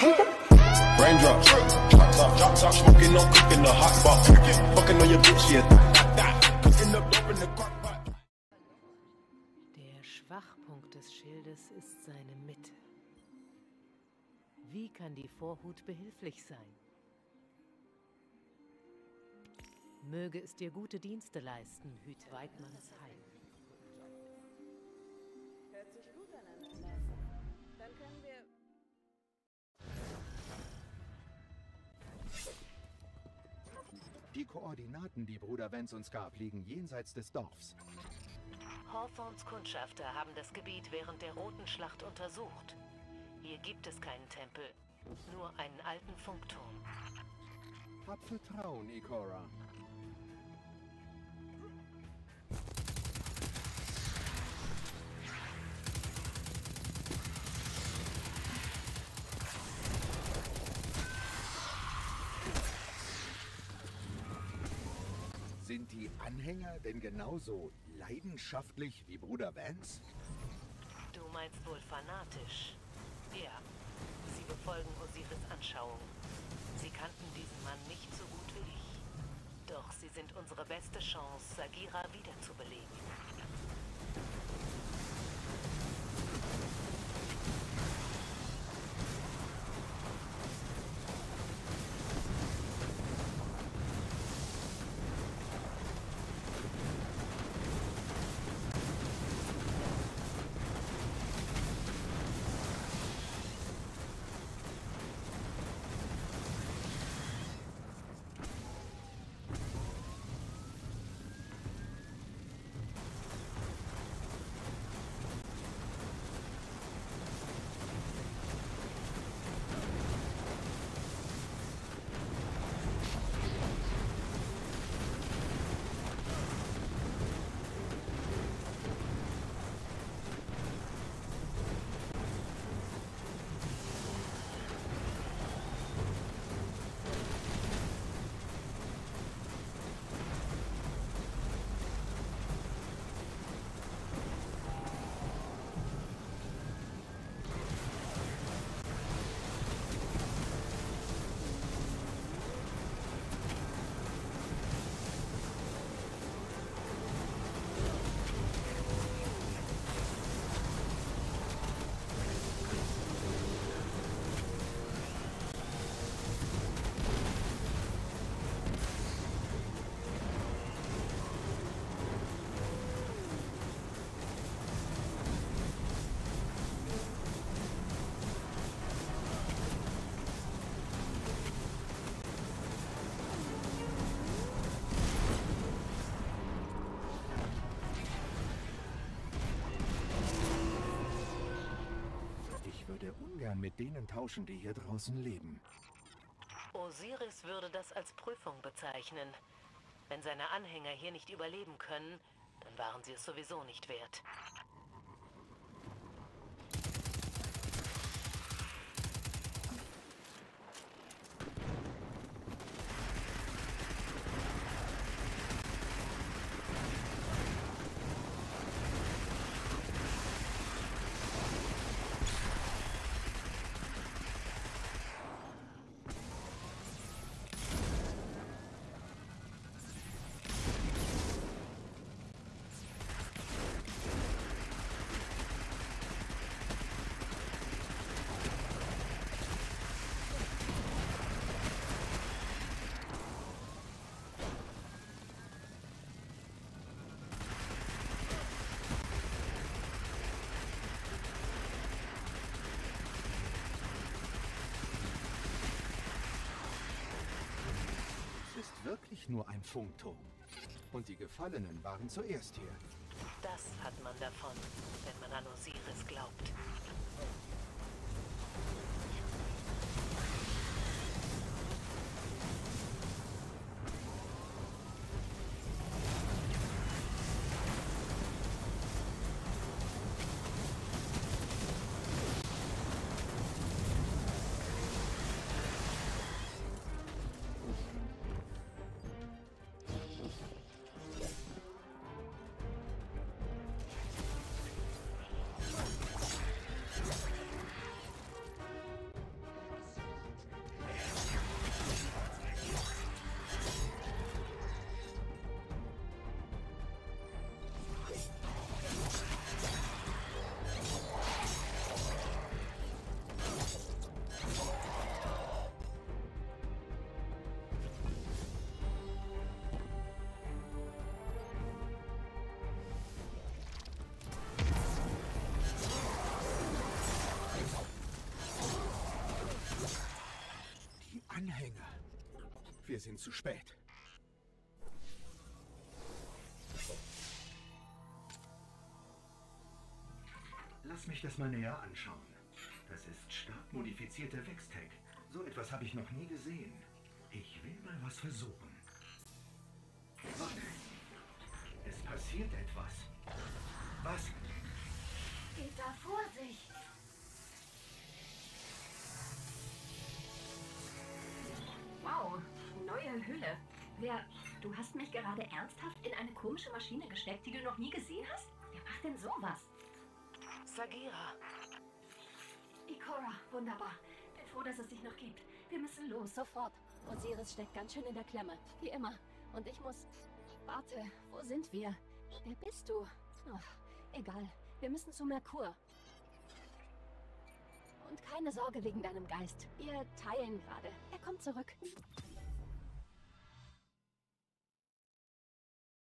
Raindrops, drops out, smoking, no cooking, the hot box, fucking on your bitch, yeah, cooking up in the crock pot. Der Schwachpunkt des Schildes ist seine Mitte. Wie kann die Vorhut behilflich sein? Möge es dir gute Dienste leisten, hüt Weidmanns Heil. Hört sich gut aneinander. Dann können wir... Die Koordinaten, die Bruder Vance uns gab, liegen jenseits des Dorfs. Hawthorns Kundschafter haben das Gebiet während der Roten Schlacht untersucht. Hier gibt es keinen Tempel, nur einen alten Funkturm. Hab Vertrauen, Ikora. Sind die Anhänger denn genauso leidenschaftlich wie Bruder Vance? Du meinst wohl fanatisch. Ja, sie befolgen Osiris Anschauung. Sie kannten diesen Mann nicht so gut wie ich. Doch sie sind unsere beste Chance, Sagira wiederzubeleben. Ungern mit denen tauschen, die hier draußen leben. Osiris würde das als Prüfung bezeichnen. Wenn seine Anhänger hier nicht überleben können, dann waren sie es sowieso nicht wert. Wirklich nur ein Funkturm. Und die Gefallenen waren zuerst hier. Das hat man davon, wenn man an Osiris glaubt. Wir sind zu spät. Lass mich das mal näher anschauen. Das ist stark modifizierte Wextech. So etwas habe ich noch nie gesehen. Ich will mal was versuchen. Warte. Es passiert etwas. Was? Geht da Vorsicht! Wow, neue Hülle. Du hast mich gerade ernsthaft in eine komische Maschine gesteckt, die du noch nie gesehen hast? Wer macht denn sowas? Sagira. Ikora, wunderbar. Bin froh, dass es dich noch gibt. Wir müssen los, sofort. Osiris steckt ganz schön in der Klemme, wie immer. Und ich muss... Warte, wo sind wir? Wer bist du? Ach, egal, wir müssen zu Merkur. Und keine Sorge wegen deinem Geist. Wir teilen gerade. Er kommt zurück.